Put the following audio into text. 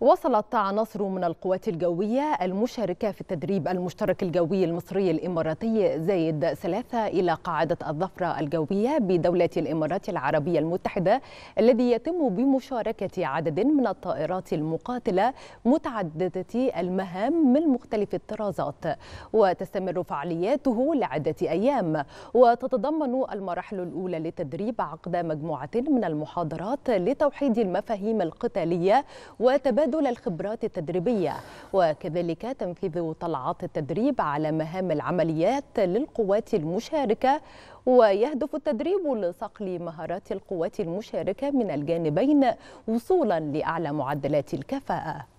وصلت عناصر من القوات الجوية المشاركة في التدريب المشترك الجوي المصري الإماراتي زايد 3 إلى قاعدة الظفرة الجوية بدولة الإمارات العربية المتحدة، الذي يتم بمشاركة عدد من الطائرات المقاتلة متعددة المهام من مختلف الطرازات، وتستمر فعالياته لعدة أيام، وتتضمن المراحل الأولى للتدريب عقد مجموعة من المحاضرات لتوحيد المفاهيم القتالية وتبادل الخبرات التدريبية، وكذلك تنفيذ طلعات التدريب على مهام العمليات للقوات المشاركة. ويهدف التدريب لصقل مهارات القوات المشاركة من الجانبين وصولا لأعلى معدلات الكفاءة.